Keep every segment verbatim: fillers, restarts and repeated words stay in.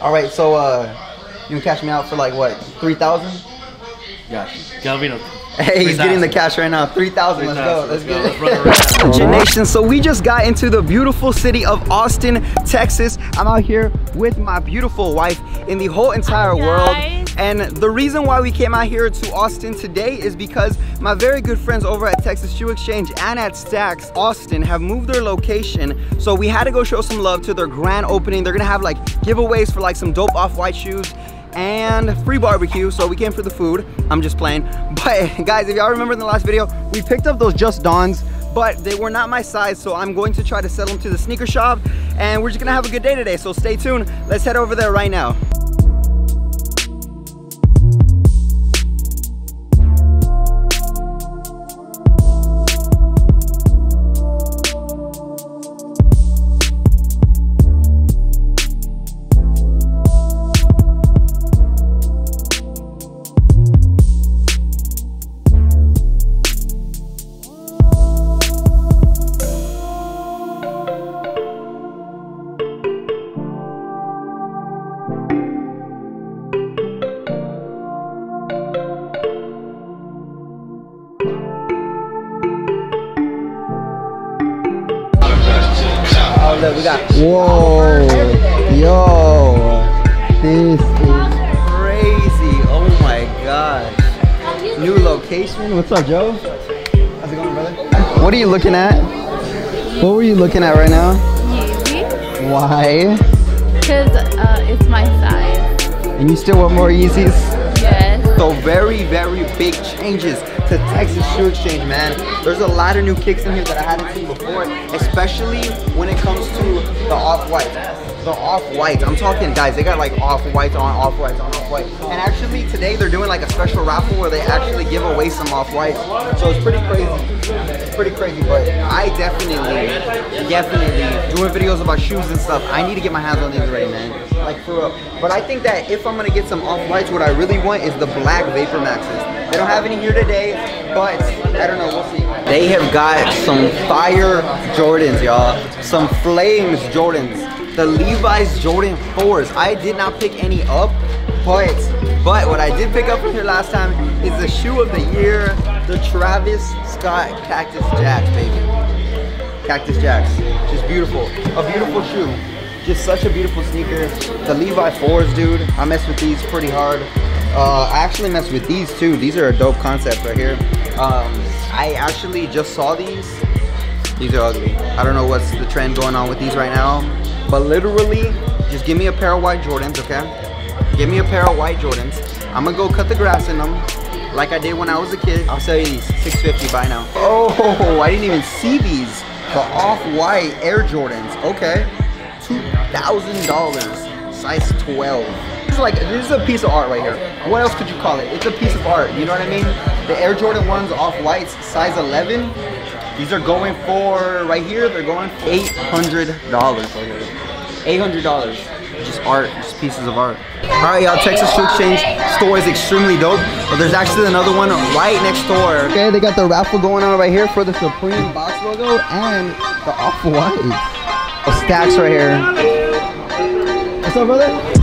All right, so uh, you can cash me out for like what, three thousand? Got you. Galvino. Hey, he's getting the cash right now. three thousand, let's go. Let's go. Let's go. Let's Nation, so we just got into the beautiful city of Austin, Texas. I'm out here with my beautiful wife in the whole entire Hi, world. And the reason why we came out here to Austin today is because my very good friends over at Texas Shoe Exchange and at Stacks Austin have moved their location. So we had to go show some love to their grand opening. They're gonna have like giveaways for like some dope Off-White shoes and free barbecue, so we came for the food. I'm just playing. But guys, if y'all remember in the last video, we picked up those Just Dons, but they were not my size, so I'm going to try to sell them to the sneaker shop, and we're just gonna have a good day today, so stay tuned. Let's head over there right now. Look, we got, whoa, yo, this is crazy, oh my gosh, new location. What's up, Joe? How's it going, brother? What are you looking at? What were you looking at right now? Yeezy. Why? Because uh, it's my size. And you still want more Yeezys? Yes. So very, very big changes to Texas Shoe Exchange, man. There's a lot of new kicks in here that I hadn't seen before, especially when it comes to the Off-White. The Off-White, I'm talking, guys, they got like Off-Whites on, Off-Whites on, Off-White. And actually today they're doing like a special raffle where they actually give away some Off-Whites. So it's pretty crazy, it's pretty crazy, but I definitely, definitely, doing videos about shoes and stuff, I need to get my hands on these already, man. Like for real. But I think that if I'm gonna get some Off-Whites, what I really want is the black Vapor Maxes. They don't have any here today, but I don't know, we'll see. They have got some fire Jordans, y'all. Some flames Jordans. The Levi's Jordan fours. I did not pick any up, but but what I did pick up from here last time is the shoe of the year, the Travis Scott Cactus Jack, baby. Cactus Jacks, just beautiful. A beautiful shoe. Just such a beautiful sneaker. The Levi fours, dude. I messed with these pretty hard. Uh, I actually messed with these too. These are a dope concept right here. Um, I actually just saw these. These are ugly. I don't know what's the trend going on with these right now. But literally, just give me a pair of white Jordans, okay? Give me a pair of white Jordans. I'm gonna go cut the grass in them, like I did when I was a kid. I'll sell you these, six fifty by now. Oh, I didn't even see these. The Off-White Air Jordans, okay. two thousand dollars, size twelve. Like, this is a piece of art right here. What else could you call it? It's a piece of art, you know what I mean? The Air Jordan ones, Off-Whites, size eleven. These are going for, right here, they're going for eight hundred dollars right here. eight hundred dollars. Just art, just pieces of art. All right, y'all, Texas Shoe Exchange store is extremely dope. But there's actually another one right next door. Okay, they got the raffle going on right here for the Supreme box logo and the Off-White. Oh, Stacks right here. What's up, brother?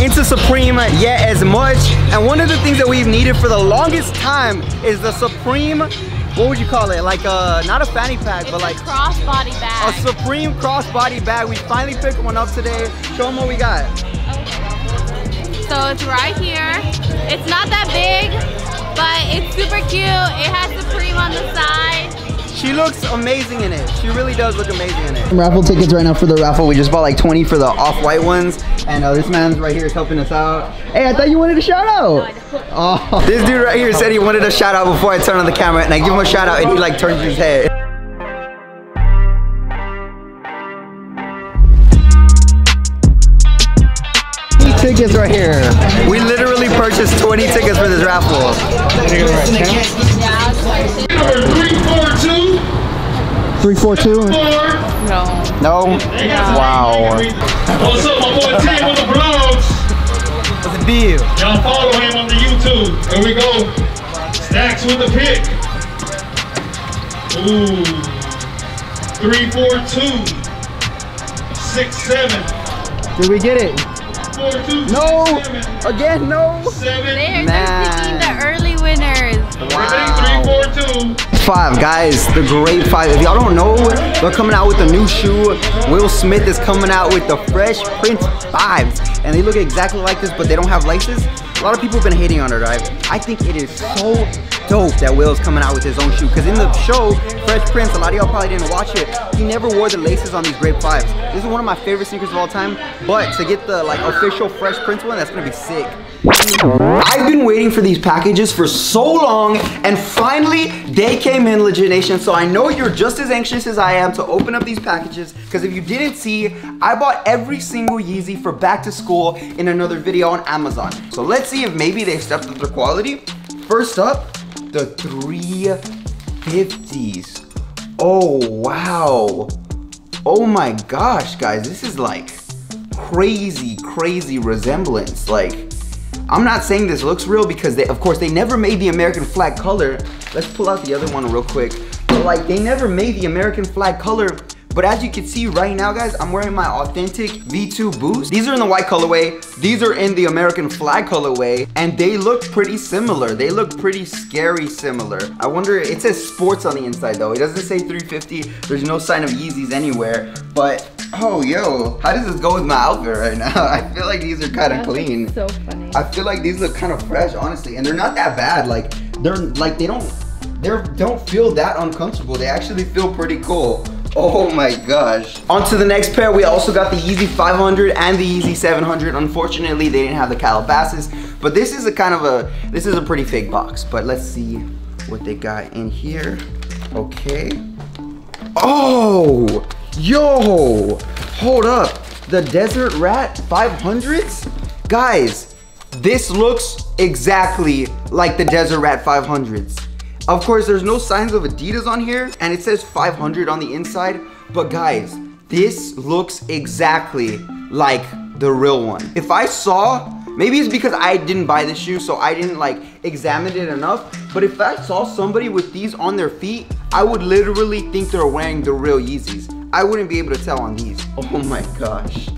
Into Supreme yet as much, and one of the things that we've needed for the longest time is the Supreme, what would you call it, like a, not a fanny pack, it's but like a crossbody bag, a Supreme crossbody bag. We finally picked one up today. Show them what we got. Okay. So it's right here. It's not that big, but it's super cute. It has Supreme on the side. She looks amazing in it. She really does look amazing in it. Raffle tickets right now for the raffle. We just bought like twenty for the Off-White ones. And uh, this man's right here is helping us out. Hey, I thought you wanted a shout out. Oh, this dude right here said he wanted a shout out before I turned on the camera. And I give him a shout out and he like turns his head. tickets right here. We literally purchased twenty tickets for this raffle. Number three four two. three four two? No. No? Wow. What's up, my boy Tay with the vlogs? What's the deal? Y'all follow him on the YouTube. Here we go. Stacks with the pick. Ooh. three four two. six seven. Did we get it? Four, two, no. Six, seven. Again, no. Seven. They're nah. The early winners. Wow. Three, three, four, two. Five, guys. The Great Five. If y'all don't know, they're coming out with a new shoe. Will Smith is coming out with the Fresh Prince vibes, and they look exactly like this, but they don't have laces. A lot of people have been hating on it. Right? I think it is so dope that Will's coming out with his own shoe, because in the show Fresh Prince, a lot of y'all probably didn't watch it, he never wore the laces on these Grape Fives. This is one of my favorite sneakers of all time, but to get the like official Fresh Prince one, that's gonna be sick. I've been waiting for these packages for so long, and finally they came in, Legit Nation. So I know you're just as anxious as I am to open up these packages, because if you didn't see, I bought every single Yeezy for back to school in another video on Amazon. So let's see if maybe they've stepped up their quality. First up, the three fifties. Oh wow. Oh my gosh, guys, this is like crazy crazy resemblance. Like, I'm not saying this looks real, because they, of course, they never made the American flag color. Let's pull out the other one real quick. But like, they never made the American flag color. But as you can see right now, guys, I'm wearing my authentic V two Boost. These are in the white colorway. These are in the American flag colorway. And they look pretty similar. They look pretty scary similar. I wonder, it says sports on the inside though. It doesn't say three fifty. There's no sign of Yeezys anywhere. But, oh, yo, how does this go with my outfit right now? I feel like these are kind of clean. So funny. I feel like these look kind of fresh, honestly. And they're not that bad. Like, they're, like, they don't, they don't feel that uncomfortable. They actually feel pretty cool. Oh my gosh. On to the next pair. We also got the Yeezy five hundred and the Yeezy seven hundred. Unfortunately, they didn't have the Calabasas, but this is a kind of a, this is a pretty fake box, but let's see what they got in here. Okay. Oh, yo, hold up. The Desert Rat five hundreds? Guys, this looks exactly like the Desert Rat five hundreds. Of course, there's no signs of Adidas on here, and it says five hundred on the inside, but guys, this looks exactly like the real one. If I saw, maybe it's because I didn't buy the shoe, so I didn't like examine it enough, but if I saw somebody with these on their feet, I would literally think they're wearing the real Yeezys. I wouldn't be able to tell on these. Oh my gosh.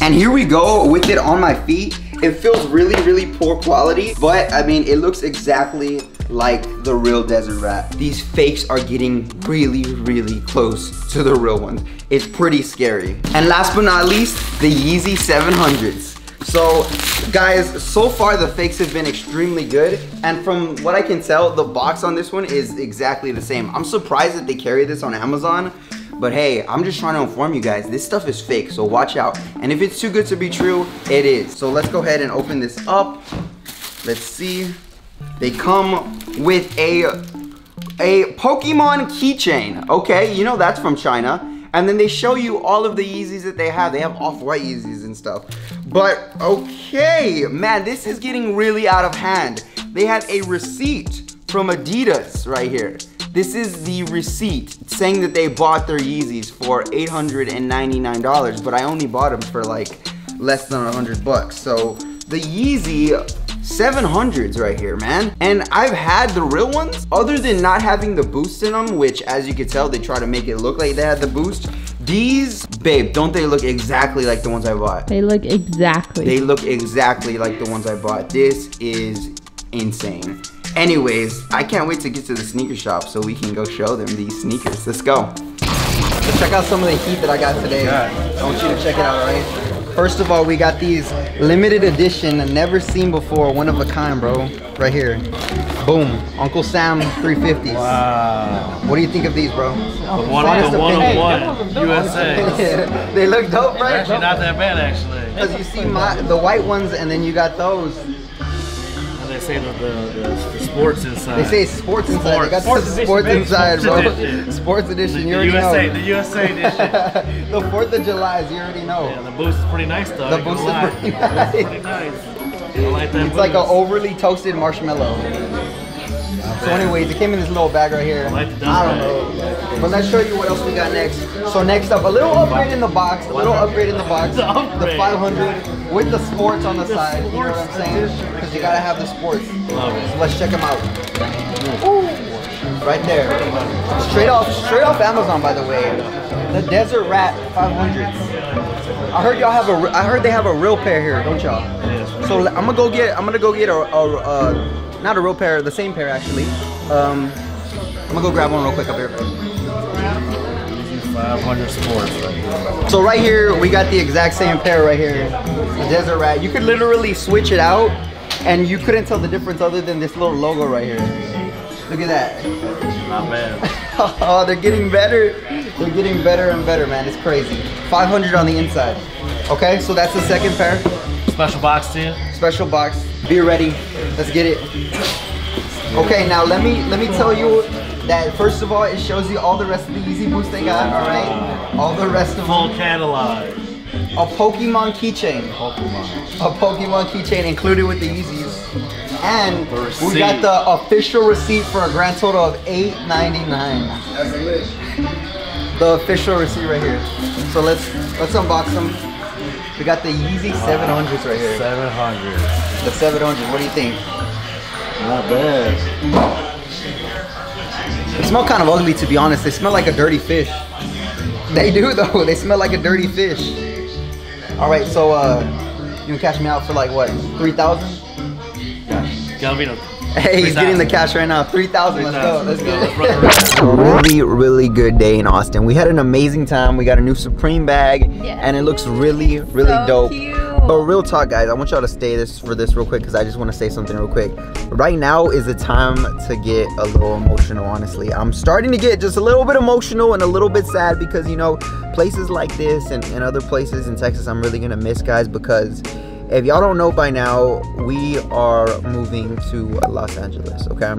And here we go with it on my feet. It feels really, really poor quality, but I mean, it looks exactly like the real Desert Rat. These fakes are getting really, really close to the real ones. It's pretty scary. And last but not least, the Yeezy seven hundreds. So guys, so far the fakes have been extremely good, and from what I can tell, the box on this one is exactly the same. I'm surprised that they carry this on Amazon. But hey, I'm just trying to inform you guys, this stuff is fake, so watch out. And if it's too good to be true, it is. So let's go ahead and open this up. Let's see. They come with a, a Pokemon keychain. Okay, you know that's from China. And then they show you all of the Yeezys that they have. They have Off-White Yeezys and stuff. But okay, man, this is getting really out of hand. They had a receipt from Adidas right here. This is the receipt saying that they bought their Yeezys for eight hundred ninety-nine dollars, but I only bought them for like less than a hundred bucks. So the Yeezy seven hundreds right here, man. And I've had the real ones, other than not having the Boost in them, which as you can tell, they try to make it look like they had the Boost. These, babe, don't they look exactly like the ones I bought? They look exactly. They look exactly like the ones I bought. This is insane. Anyways, I can't wait to get to the sneaker shop so we can go show them these sneakers. Let's go. Let's check out some of the heat that I got today. I want you to check it out, right? First of all, we got these limited edition, never seen before, one of a kind, bro. Right here. Boom. Uncle Sam three fifties. Wow. What do you think of these, bro? The one of the one of one. U S A. They look dope, right? Actually, not that bad, actually. Because you see my, the white ones, and then you got those. they say the, the, the, the sports inside. They say sports inside. Sports. They got sports, the sports edition, inside, sports bro. Edition. Sports edition. You the, the already U S A, know. The U S A edition. The Fourth of July, you already know. Yeah, the Boost is pretty nice though. The Boost is pretty nice. It's pretty nice. I like that. It's like an overly toasted marshmallow. So anyways, it came in this little bag right here. I, like I don't know. But let's show you what else we got next. So next up, a little upgrade in the box. A little upgrade in the box. The five hundred with the sports on the side. You know what I'm saying? Because you gotta have the sports. So let's check them out. Ooh, right there. Straight off, straight off Amazon, by the way. The Desert Rat five hundreds. I heard y'all have a. I heard they have a real pair here, don't y'all? So I'm gonna go get. I'm gonna go get a. a, a Not a real pair, the same pair actually. Um, I'm gonna go grab one real quick up here. five hundred sports right here. So right here, we got the exact same pair right here. The Desert Rat. You could literally switch it out and you couldn't tell the difference other than this little logo right here. Look at that. Not bad. Oh, they're getting better. They're getting better and better, man. It's crazy. five hundred on the inside. Okay, so that's the second pair. Special box to you. Special box. Be ready. Let's get it. Okay, now let me let me tell you that first of all, it shows you all the rest of the Yeezy Boost they got. All right, all the rest of full catalog. A Pokemon keychain. Pokemon. A Pokemon keychain included with the Yeezys. And we got the official receipt for a grand total of eight ninety-nine. That's lit. The official receipt right here. So let's let's unbox them. We got the Yeezy seven hundreds right here. seven hundred. The seven hundred, what do you think? Not bad. They smell kind of ugly, to be honest. They smell like a dirty fish. They do though, they smell like a dirty fish. All right, so uh, you can cash me out for like what, three thousand? Gotta be no. Hey, he's getting the cash right now. three thousand, let's go. Let's get it. Really, really good day in Austin. We had an amazing time. We got a new Supreme bag, yeah. And it looks really, really so dope. Cute. But real talk, guys, I want y'all to stay this for this real quick because I just want to say something real quick. Right now is the time to get a little emotional, honestly. I'm starting to get just a little bit emotional and a little bit sad because, you know, places like this and, and other places in Texas I'm really going to miss, guys, because... if y'all don't know by now, we are moving to Los Angeles, okay?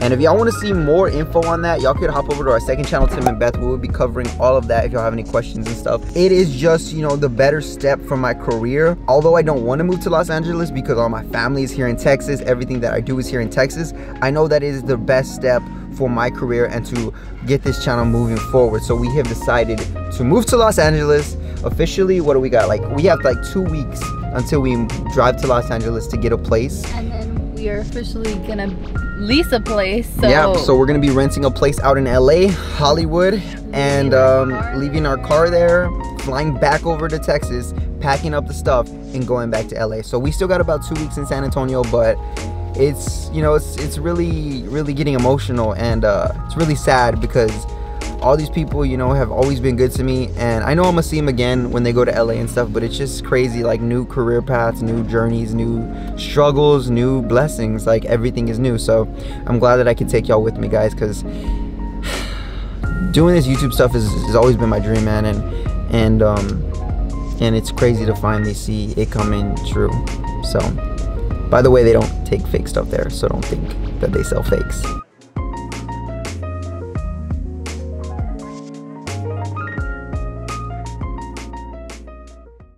And if y'all want to see more info on that, y'all could hop over to our second channel, Tim and Beth. We'll be covering all of that if y'all have any questions and stuff. It is just, you know, the better step for my career. Although I don't want to move to Los Angeles because all my family is here in Texas, everything that I do is here in Texas, I know that is the best step for my career and to get this channel moving forward. So we have decided to move to Los Angeles. Officially, what do we got? Like, we have like two weeks until we drive to Los Angeles to get a place. And then we are officially gonna lease a place. So. Yeah, so we're gonna be renting a place out in L A, Hollywood, leaving and um, our leaving our car there, flying back over to Texas, packing up the stuff, and going back to L A. So we still got about two weeks in San Antonio, but it's, you know, it's, it's really, really getting emotional, and uh, it's really sad because all these people, you know, have always been good to me, and I know I'm gonna see them again when they go to L A and stuff, but it's just crazy, like new career paths, new journeys, new struggles, new blessings, like everything is new. So I'm glad that I can take y'all with me, guys, because doing this YouTube stuff is, has always been my dream, man, and and um and it's crazy to finally see it coming true. So by the way, they don't take fake stuff there, so don't think that they sell fakes.